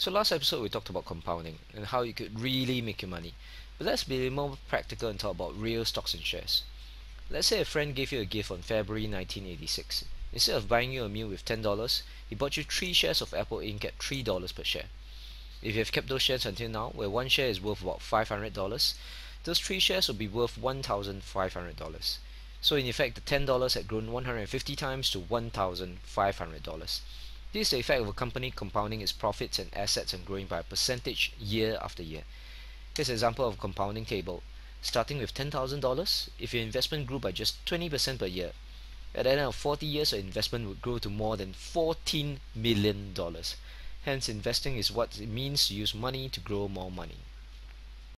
So last episode we talked about compounding and how you could really make your money. But let's be more practical and talk about real stocks and shares. Let's say a friend gave you a gift on February 1986. Instead of buying you a meal with $10, he bought you 3 shares of Apple Inc at $3 per share. If you have kept those shares until now, where one share is worth about $500, those 3 shares will be worth $1,500. So in effect, the $10 had grown 150 times to $1,500. This is the effect of a company compounding its profits and assets and growing by a percentage year after year. Here's an example of a compounding table. Starting with $10,000, if your investment grew by just 20% per year, at the end of 40 years, your investment would grow to more than $14 million. Hence, investing is what it means to use money to grow more money.